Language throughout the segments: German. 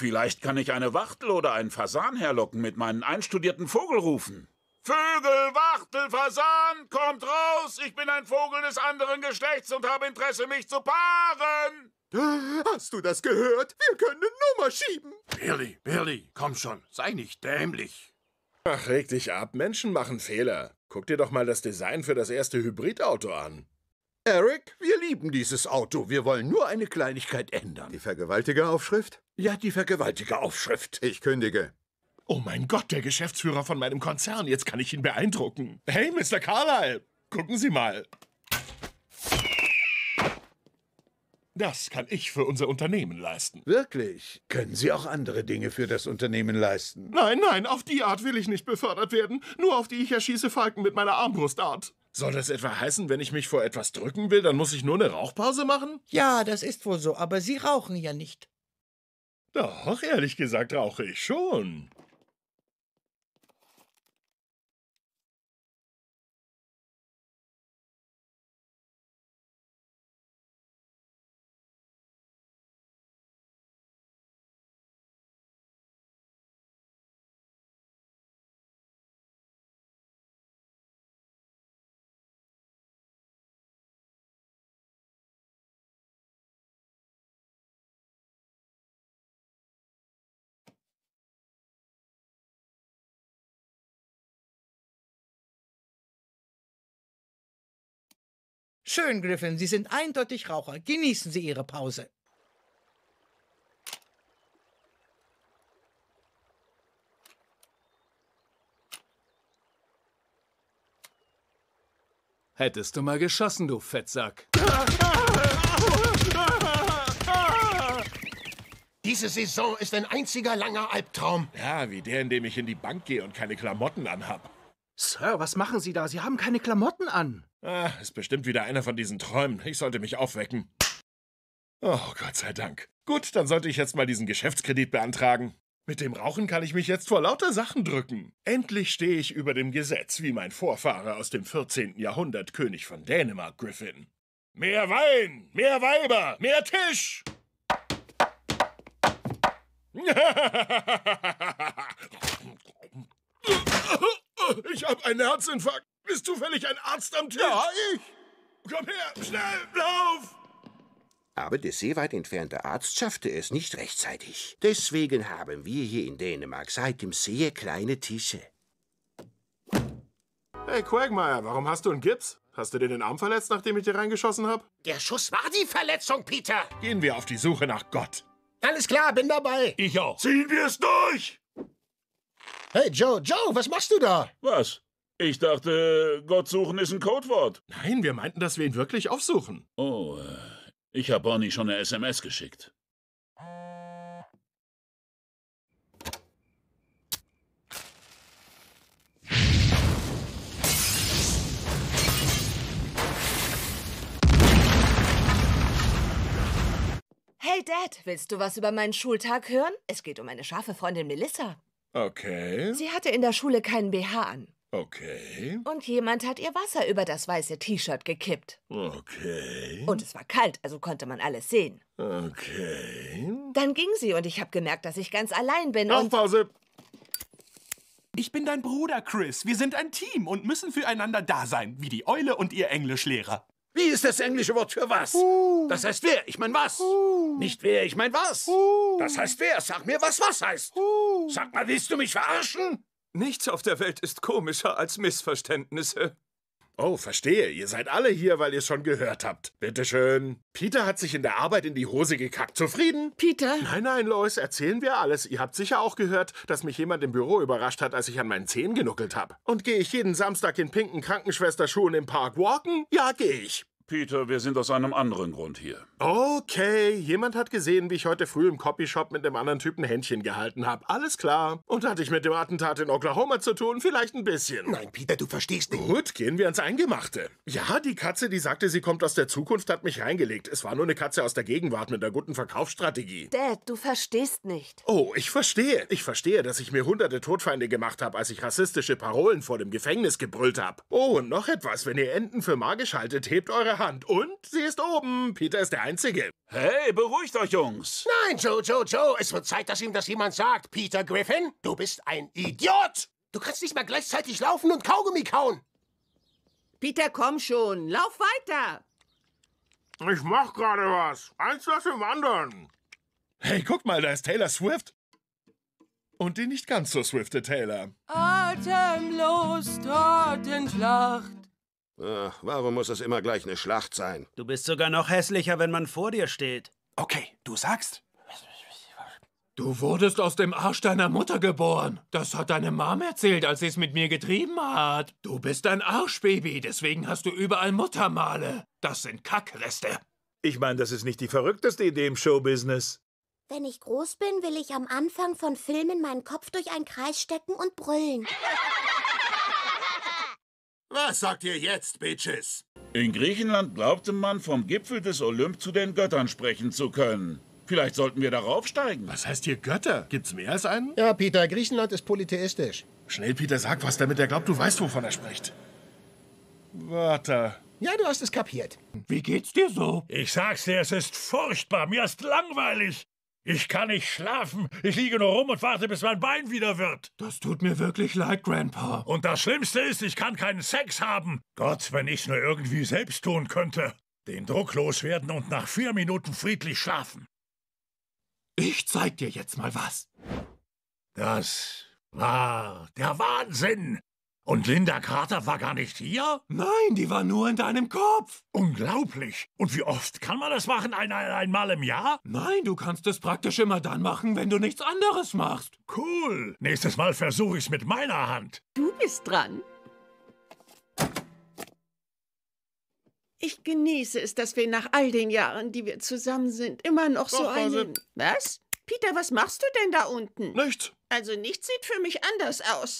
Vielleicht kann ich eine Wachtel oder einen Fasan herlocken mit meinen einstudierten Vogelrufen. Vögel, Wachtel, Fasan, kommt raus! Ich bin ein Vogel des anderen Geschlechts und habe Interesse, mich zu paaren! Hast du das gehört? Wir können eine Nummer schieben! Billy, komm schon, sei nicht dämlich! Ach, reg dich ab, Menschen machen Fehler. Guck dir doch mal das Design für das erste Hybridauto an. Eric, wir lieben dieses Auto. Wir wollen nur eine Kleinigkeit ändern. Die Vergewaltigeraufschrift? Ja, die Vergewaltigeraufschrift. Ich kündige. Oh mein Gott, der Geschäftsführer von meinem Konzern. Jetzt kann ich ihn beeindrucken. Hey, Mr. Carlyle, gucken Sie mal. Das kann ich für unser Unternehmen leisten. Wirklich? Können Sie auch andere Dinge für das Unternehmen leisten? Nein, auf die Art will ich nicht befördert werden. Nur auf die ich erschieße Falken mit meiner Armbrustart. Soll das etwa heißen, wenn ich mich vor etwas drücken will, dann muss ich nur eine Rauchpause machen? Ja, das ist wohl so, aber Sie rauchen ja nicht. Doch, ehrlich gesagt rauche ich schon. Schön, Griffin, Sie sind eindeutig Raucher. Genießen Sie Ihre Pause. Hättest du mal geschossen, du Fettsack. Diese Saison ist ein einziger langer Albtraum. Ja, wie der, in dem ich in die Bank gehe und keine Klamotten anhab. Sir, was machen Sie da? Sie haben keine Klamotten an. Ah, ist bestimmt wieder einer von diesen Träumen. Ich sollte mich aufwecken. Oh, Gott sei Dank. Gut, dann sollte ich jetzt mal diesen Geschäftskredit beantragen. Mit dem Rauchen kann ich mich jetzt vor lauter Sachen drücken. Endlich stehe ich über dem Gesetz, wie mein Vorfahre aus dem 14. Jahrhundert, König von Dänemark, Griffin. Mehr Wein, mehr Weiber, mehr Tisch! Ich habe einen Herzinfarkt. Ist zufällig ein Arzt am Tisch? Ja, ich! Komm her, schnell, lauf! Aber der sehr weit entfernte Arzt schaffte es nicht rechtzeitig. Deswegen haben wir hier in Dänemark seitdem sehr kleine Tische. Hey, Quagmire, warum hast du einen Gips? Hast du dir den Arm verletzt, nachdem ich dir reingeschossen habe? Der Schuss war die Verletzung, Peter! Gehen wir auf die Suche nach Gott. Alles klar, bin dabei. Ich auch. Ziehen wir es durch! Hey, Joe, was machst du da? Was? Ich dachte, Gott suchen ist ein Codewort. Nein, wir meinten, dass wir ihn wirklich aufsuchen. Oh, ich habe Bonnie schon eine SMS geschickt. Hey Dad, willst du was über meinen Schultag hören? Es geht um meine scharfe Freundin Melissa. Okay. Sie hatte in der Schule keinen BH an. Okay. Und jemand hat ihr Wasser über das weiße T-Shirt gekippt. Okay. Und es war kalt, also konnte man alles sehen. Okay. Dann ging sie und ich habe gemerkt, dass ich ganz allein bin. Auf Pause! Ich bin dein Bruder, Chris. Wir sind ein Team und müssen füreinander da sein, wie die Eule und ihr Englischlehrer. Wie ist das englische Wort für was? Das heißt wer, ich mein was. Nicht wer, ich mein was. Das heißt wer, sag mir, was heißt. Sag mal, willst du mich verarschen? Nichts auf der Welt ist komischer als Missverständnisse. Oh, verstehe. Ihr seid alle hier, weil ihr es schon gehört habt. Bitteschön. Peter hat sich in der Arbeit in die Hose gekackt. Zufrieden? Peter? Nein, Lois, erzählen wir alles. Ihr habt sicher auch gehört, dass mich jemand im Büro überrascht hat, als ich an meinen Zehen genuckelt habe. Und gehe ich jeden Samstag in pinken Krankenschwesterschuhen im Park walken? Ja, gehe ich. Peter, wir sind aus einem anderen Grund hier. Okay, jemand hat gesehen, wie ich heute früh im Copyshop mit einem anderen Typen Händchen gehalten habe. Alles klar. Und hatte ich mit dem Attentat in Oklahoma zu tun? Vielleicht ein bisschen. Nein, Peter, du verstehst nicht. Gut, gehen wir ans Eingemachte. Ja, die Katze, die sagte, sie kommt aus der Zukunft, hat mich reingelegt. Es war nur eine Katze aus der Gegenwart mit einer guten Verkaufsstrategie. Dad, du verstehst nicht. Oh, ich verstehe. Ich verstehe, dass ich mir hunderte Todfeinde gemacht habe, als ich rassistische Parolen vor dem Gefängnis gebrüllt habe. Oh, und noch etwas. Wenn ihr Enten für magisch haltet, hebt eure Hand. Und sie ist oben. Peter ist der Einzige. Hey, beruhigt euch, Jungs. Nein, Joe. Es wird Zeit, dass ihm das jemand sagt. Peter Griffin, du bist ein Idiot. Du kannst nicht mal gleichzeitig laufen und Kaugummi kauen. Peter, komm schon. Lauf weiter. Ich mach gerade was. Eins nach dem anderen. Hey, guck mal, da ist Taylor Swift. Und die nicht ganz so swifte Taylor. Atemlos dort in Schlacht. Warum muss es immer gleich eine Schlacht sein? Du bist sogar noch hässlicher, wenn man vor dir steht. Okay, du sagst. Du wurdest aus dem Arsch deiner Mutter geboren. Das hat deine Mom erzählt, als sie es mit mir getrieben hat. Du bist ein Arschbaby, deswegen hast du überall Muttermale. Das sind Kackreste. Ich meine, das ist nicht die verrückteste Idee im Showbusiness. Wenn ich groß bin, will ich am Anfang von Filmen meinen Kopf durch einen Kreis stecken und brüllen. Was sagt ihr jetzt, Bitches? In Griechenland glaubte man, vom Gipfel des Olymp zu den Göttern sprechen zu können. Vielleicht sollten wir darauf steigen. Was heißt hier Götter? Gibt's mehr als einen? Ja, Peter, Griechenland ist polytheistisch. Schnell, Peter, sag was, damit er glaubt, du weißt, wovon er spricht. Warte. Ja, du hast es kapiert. Wie geht's dir so? Ich sag's dir, es ist furchtbar. Mir ist langweilig. Ich kann nicht schlafen. Ich liege nur rum und warte, bis mein Bein wieder wird. Das tut mir wirklich leid, Grandpa. Und das Schlimmste ist, ich kann keinen Sex haben. Gott, wenn ich's nur irgendwie selbst tun könnte. Den Druck loswerden und nach 4 Minuten friedlich schlafen. Ich zeig dir jetzt mal was. Das war der Wahnsinn. Und Linda Carter war gar nicht hier? Nein, die war nur in deinem Kopf. Unglaublich. Und wie oft kann man das machen? Einmal im Jahr? Nein, du kannst es praktisch immer dann machen, wenn du nichts anderes machst. Cool. Nächstes Mal versuche ich's mit meiner Hand. Du bist dran. Ich genieße es, dass wir nach all den Jahren, die wir zusammen sind, immer noch so einen... Was? Peter, was machst du denn da unten? Nichts. Also nichts sieht für mich anders aus.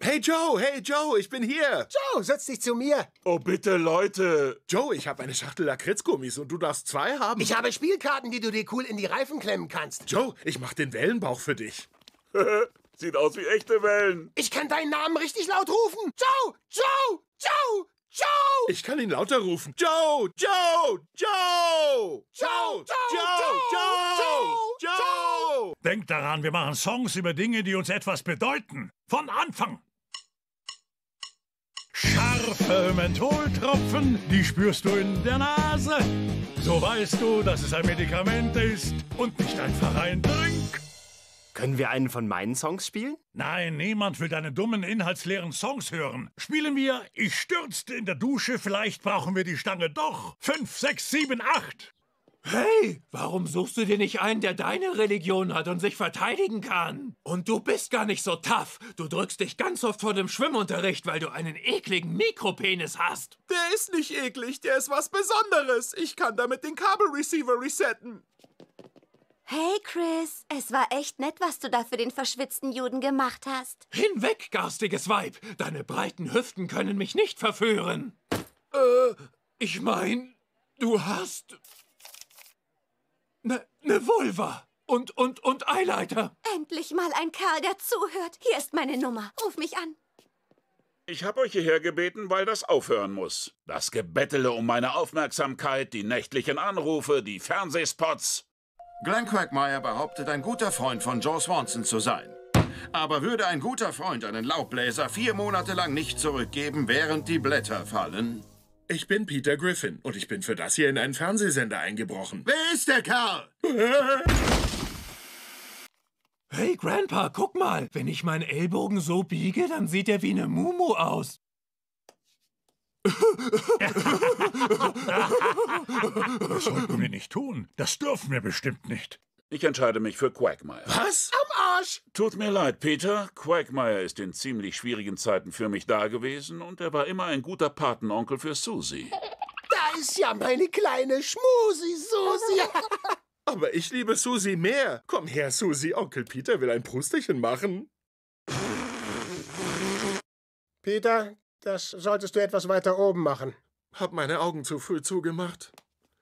Hey Joe, ich bin hier. Joe, setz dich zu mir. Oh, bitte, Leute. Joe, ich habe eine Schachtel Lakritzgummis und du darfst 2 haben. Ich habe Spielkarten, die du dir cool in die Reifen klemmen kannst. Joe, ich mach den Wellenbauch für dich. Sieht aus wie echte Wellen. Ich kann deinen Namen richtig laut rufen. Joe! Ich kann ihn lauter rufen. Joe! Denkt daran, wir machen Songs über Dinge, die uns etwas bedeuten. Von Anfang. Scharfe Mentholtropfen, die spürst du in der Nase. So weißt du, dass es ein Medikament ist und nicht einfach ein Drink. Können wir einen von meinen Songs spielen? Nein, niemand will deine dummen, inhaltsleeren Songs hören. Spielen wir Ich stürzte in der Dusche, vielleicht brauchen wir die Stange doch. 5, 6, 7, 8. Hey, warum suchst du dir nicht einen, der deine Religion hat und sich verteidigen kann? Und du bist gar nicht so tough. Du drückst dich ganz oft vor dem Schwimmunterricht, weil du einen ekligen Mikropenis hast. Der ist nicht eklig, der ist was Besonderes. Ich kann damit den Kabelreceiver resetten. Hey, Chris, es war echt nett, was du da für den verschwitzten Juden gemacht hast. Hinweg, garstiges Weib. Deine breiten Hüften können mich nicht verführen. Ich mein, du hast... Ne Vulva und Eileiter. Endlich mal ein Kerl, der zuhört. Hier ist meine Nummer. Ruf mich an. Ich habe euch hierher gebeten, weil das aufhören muss. Das Gebettele um meine Aufmerksamkeit, die nächtlichen Anrufe, die Fernsehspots. Glenn Quagmire behauptet, ein guter Freund von Joe Swanson zu sein. Aber würde ein guter Freund einen Laubbläser 4 Monate lang nicht zurückgeben, während die Blätter fallen? Ich bin Peter Griffin und ich bin für das hier in einen Fernsehsender eingebrochen. Wer ist der Kerl? Hey, Grandpa, guck mal. Wenn ich meinen Ellbogen so biege, dann sieht er wie eine Mumu aus. Das sollten wir nicht tun. Das dürfen wir bestimmt nicht. Ich entscheide mich für Quagmire. Was? Am Arsch! Tut mir leid, Peter. Quagmire ist in ziemlich schwierigen Zeiten für mich da gewesen und er war immer ein guter Patenonkel für Susi. Da ist ja meine kleine Schmusi-Susi. Aber ich liebe Susi mehr. Komm her, Susi. Onkel Peter will ein Prusterchen machen. Peter, das solltest du etwas weiter oben machen. Hab meine Augen zu früh zugemacht.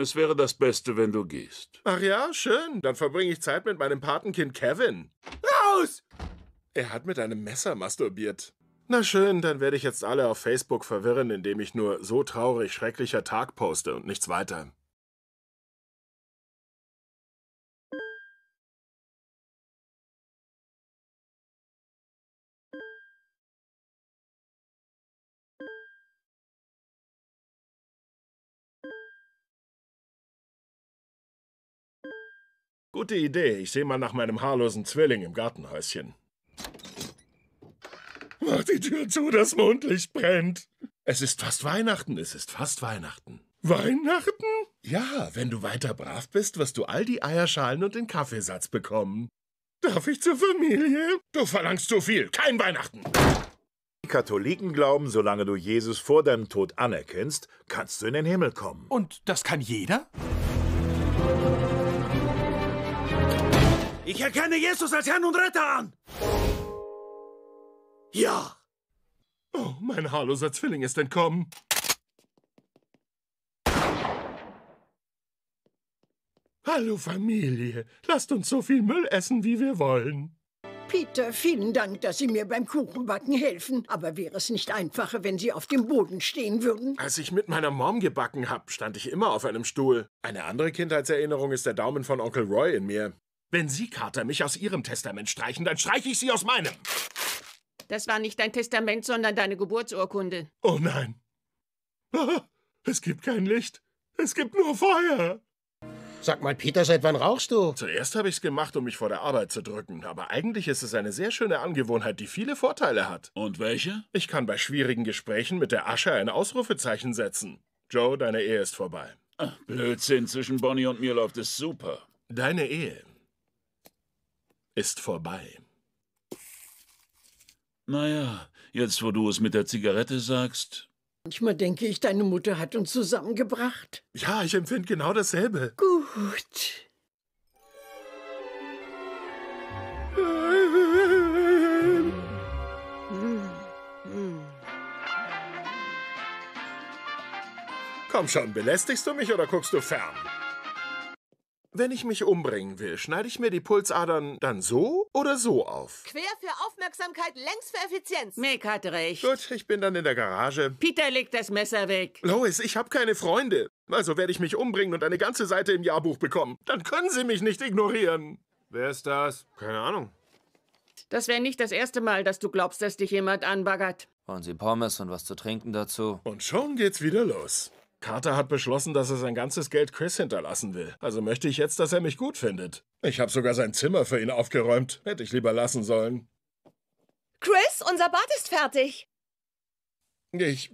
Es wäre das Beste, wenn du gehst. Ach ja, schön. Dann verbringe ich Zeit mit meinem Patenkind Kevin. Raus! Er hat mit einem Messer masturbiert. Na schön, dann werde ich jetzt alle auf Facebook verwirren, indem ich nur so traurig schrecklicher Tag poste und nichts weiter. Gute Idee. Ich sehe mal nach meinem haarlosen Zwilling im Gartenhäuschen. Mach die Tür zu, das Mondlicht brennt. Es ist fast Weihnachten, es ist fast Weihnachten. Weihnachten? Ja, wenn du weiter brav bist, wirst du all die Eierschalen und den Kaffeesatz bekommen. Darf ich zur Familie? Du verlangst zu viel. Kein Weihnachten. Die Katholiken glauben, solange du Jesus vor deinem Tod anerkennst, kannst du in den Himmel kommen. Und das kann jeder? Ich erkenne Jesus als Herrn und Retter an! Ja! Oh, mein haarloser Zwilling ist entkommen. Hallo Familie, lasst uns so viel Müll essen, wie wir wollen. Peter, vielen Dank, dass Sie mir beim Kuchenbacken helfen. Aber wäre es nicht einfacher, wenn Sie auf dem Boden stehen würden? Als ich mit meiner Mom gebacken habe, stand ich immer auf einem Stuhl. Eine andere Kindheitserinnerung ist der Daumen von Onkel Roy in mir. Wenn Sie, Carter, mich aus Ihrem Testament streichen, dann streiche ich Sie aus meinem. Das war nicht dein Testament, sondern deine Geburtsurkunde. Oh nein. Ah, es gibt kein Licht. Es gibt nur Feuer. Sag mal, Peter, seit wann rauchst du? Zuerst habe ich es gemacht, um mich vor der Arbeit zu drücken. Aber eigentlich ist es eine sehr schöne Angewohnheit, die viele Vorteile hat. Und welche? Ich kann bei schwierigen Gesprächen mit der Asche ein Ausrufezeichen setzen. Joe, deine Ehe ist vorbei. Ach, Blödsinn, zwischen Bonnie und mir läuft es super. Deine Ehe ist vorbei. Naja, jetzt wo du es mit der Zigarette sagst. Manchmal denke ich, deine Mutter hat uns zusammengebracht. Ja, ich empfinde genau dasselbe. Gut. Komm schon, belästigst du mich oder guckst du fern? Wenn ich mich umbringen will, schneide ich mir die Pulsadern dann so oder so auf? Quer für Aufmerksamkeit, längs für Effizienz. Mick hat recht. Gut, ich bin dann in der Garage. Peter legt das Messer weg. Lois, ich habe keine Freunde. Also werde ich mich umbringen und eine ganze Seite im Jahrbuch bekommen. Dann können Sie mich nicht ignorieren. Wer ist das? Keine Ahnung. Das wäre nicht das erste Mal, dass du glaubst, dass dich jemand anbaggert. Wollen Sie Pommes und was zu trinken dazu? Und schon geht's wieder los. Carter hat beschlossen, dass er sein ganzes Geld Chris hinterlassen will. Also möchte ich jetzt, dass er mich gut findet. Ich habe sogar sein Zimmer für ihn aufgeräumt. Hätte ich lieber lassen sollen. Chris, unser Bad ist fertig. Ich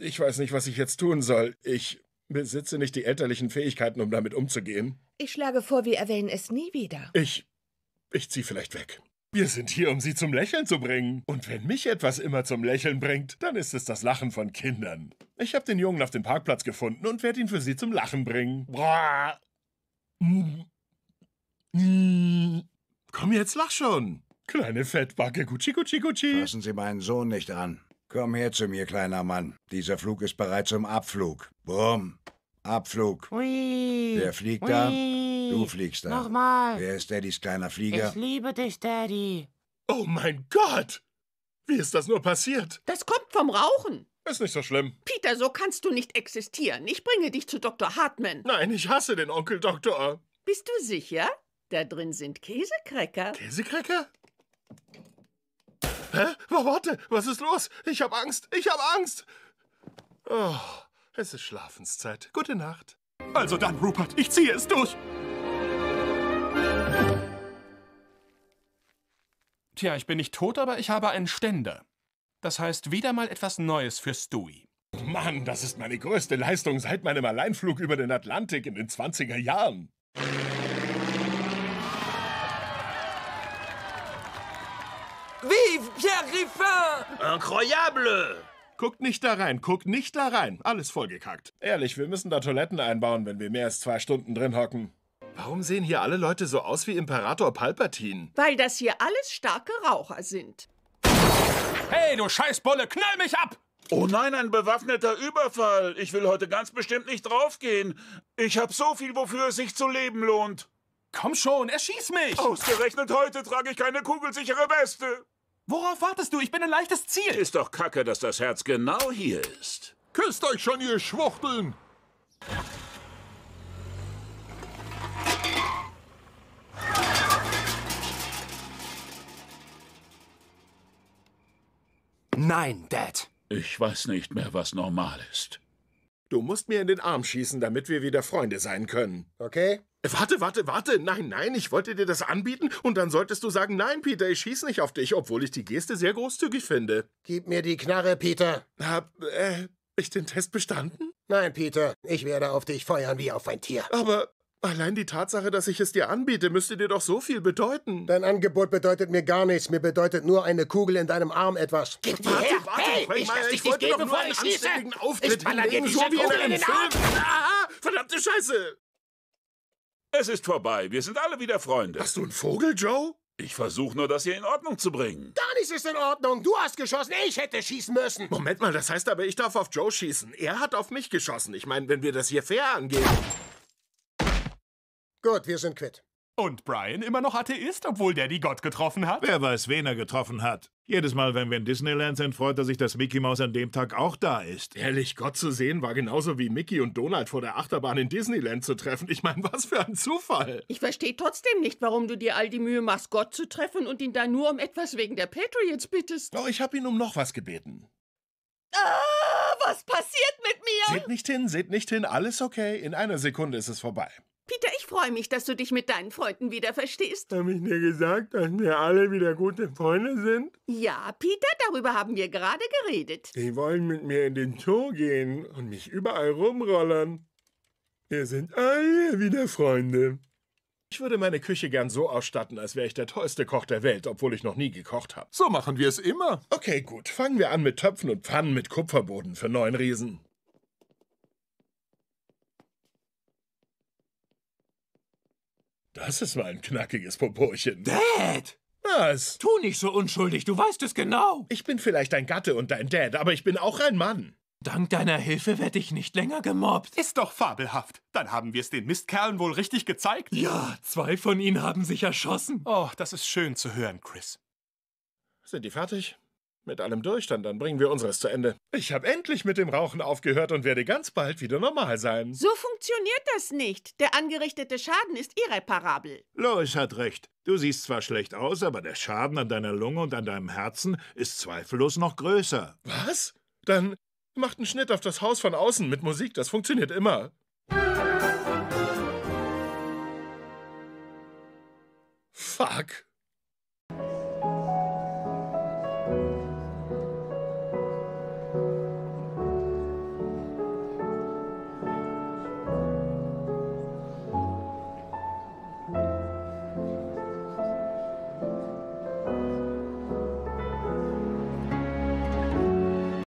weiß nicht, was ich jetzt tun soll. Ich besitze nicht die elterlichen Fähigkeiten, um damit umzugehen. Ich schlage vor, wir erwähnen es nie wieder. Ich zieh vielleicht weg. Wir sind hier, um Sie zum Lächeln zu bringen. Und wenn mich etwas immer zum Lächeln bringt, dann ist es das Lachen von Kindern. Ich habe den Jungen auf dem Parkplatz gefunden und werde ihn für Sie zum Lachen bringen. Komm jetzt, lach schon. Kleine Fettbacke, Gucci, Gucci, Gucci. Fassen Sie meinen Sohn nicht an. Komm her zu mir, kleiner Mann. Dieser Flug ist bereit zum Abflug. Bumm. Abflug. Ui. Wer fliegt da? Du fliegst da. Nochmal. Wer ist Daddys kleiner Flieger? Ich liebe dich, Daddy. Oh mein Gott! Wie ist das nur passiert? Das kommt vom Rauchen. Ist nicht so schlimm. Peter, so kannst du nicht existieren. Ich bringe dich zu Dr. Hartman. Nein, ich hasse den Onkel Doktor. Bist du sicher? Da drin sind Käsekräcker. Käsekräcker? Hä? Warte, was ist los? Ich hab Angst, ich hab Angst. Oh, es ist Schlafenszeit. Gute Nacht. Also dann, Rupert, ich ziehe es durch. Tja, ich bin nicht tot, aber ich habe einen Ständer. Das heißt, wieder mal etwas Neues für Stewie. Mann, das ist meine größte Leistung seit meinem Alleinflug über den Atlantik in den 20er Jahren. Vive Pierre Griffin! Incroyable! Guckt nicht da rein, guckt nicht da rein. Alles vollgekackt. Ehrlich, wir müssen da Toiletten einbauen, wenn wir mehr als 2 Stunden drin hocken. Warum sehen hier alle Leute so aus wie Imperator Palpatine? Weil das hier alles starke Raucher sind. Hey, du Scheißbulle, knall mich ab! Oh nein, ein bewaffneter Überfall. Ich will heute ganz bestimmt nicht draufgehen. Ich hab so viel, wofür es sich zu leben lohnt. Komm schon, erschieß mich! Ausgerechnet heute trage ich keine kugelsichere Weste. Worauf wartest du? Ich bin ein leichtes Ziel. Ist doch kacke, dass das Herz genau hier ist. Küsst euch schon, ihr Schwuchteln! Nein, Dad. Ich weiß nicht mehr, was normal ist. Du musst mir in den Arm schießen, damit wir wieder Freunde sein können. Okay? Warte. Nein, ich wollte dir das anbieten und dann solltest du sagen, nein, Peter, ich schieß nicht auf dich, obwohl ich die Geste sehr großzügig finde. Gib mir die Knarre, Peter. Hab ich den Test bestanden? Nein, Peter, ich werde auf dich feuern wie auf ein Tier. Aber allein die Tatsache, dass ich es dir anbiete, müsste dir doch so viel bedeuten. Dein Angebot bedeutet mir gar nichts. Mir bedeutet nur eine Kugel in deinem Arm etwas. Gib die her! Hey, ich lass dich nicht gehen, bevor ich schieße! Ich baller dir diese Kugel in den Arm! Ah, verdammte Scheiße! Es ist vorbei. Wir sind alle wieder Freunde. Hast du einen Vogel, Joe? Ich versuche nur, das hier in Ordnung zu bringen. Gar nichts ist in Ordnung. Du hast geschossen, ich hätte schießen müssen. Moment mal, das heißt aber, ich darf auf Joe schießen. Er hat auf mich geschossen. Ich meine, wenn wir das hier fair angehen... Gut, wir sind quitt. Und Brian immer noch Atheist, obwohl der die Gott getroffen hat? Wer weiß, wen er getroffen hat. Jedes Mal, wenn wir in Disneyland sind, freut er sich, dass Mickey Mouse an dem Tag auch da ist. Ehrlich, Gott zu sehen war genauso wie Mickey und Donald vor der Achterbahn in Disneyland zu treffen. Ich meine, was für ein Zufall. Ich verstehe trotzdem nicht, warum du dir all die Mühe machst, Gott zu treffen und ihn dann nur um etwas wegen der Patriots bittest. Oh, ich habe ihn um noch was gebeten. Ah, was passiert mit mir? Seht nicht hin, alles okay. In einer Sekunde ist es vorbei. Peter, ich freue mich, dass du dich mit deinen Freunden wieder verstehst. Hab ich dir gesagt, dass wir alle wieder gute Freunde sind? Ja, Peter, darüber haben wir gerade geredet. Die wollen mit mir in den Zoo gehen und mich überall rumrollern. Wir sind alle wieder Freunde. Ich würde meine Küche gern so ausstatten, als wäre ich der tollste Koch der Welt, obwohl ich noch nie gekocht habe. So machen wir es immer. Okay, gut. Fangen wir an mit Töpfen und Pfannen mit Kupferboden für 9 Riesen. Das ist mal ein knackiges Poporchen. Dad! Was? Tu nicht so unschuldig, du weißt es genau. Ich bin vielleicht dein Gatte und dein Dad, aber ich bin auch ein Mann. Dank deiner Hilfe werde ich nicht länger gemobbt. Ist doch fabelhaft. Dann haben wir es den Mistkerlen wohl richtig gezeigt. Ja, 2 von ihnen haben sich erschossen. Oh, das ist schön zu hören, Chris. Sind die fertig? Mit allem Durchstand, dann bringen wir unseres zu Ende. Ich habe endlich mit dem Rauchen aufgehört und werde ganz bald wieder normal sein. So funktioniert das nicht. Der angerichtete Schaden ist irreparabel. Lois hat recht. Du siehst zwar schlecht aus, aber der Schaden an deiner Lunge und an deinem Herzen ist zweifellos noch größer. Was? Dann macht einen Schnitt auf das Haus von außen mit Musik. Das funktioniert immer. Fuck.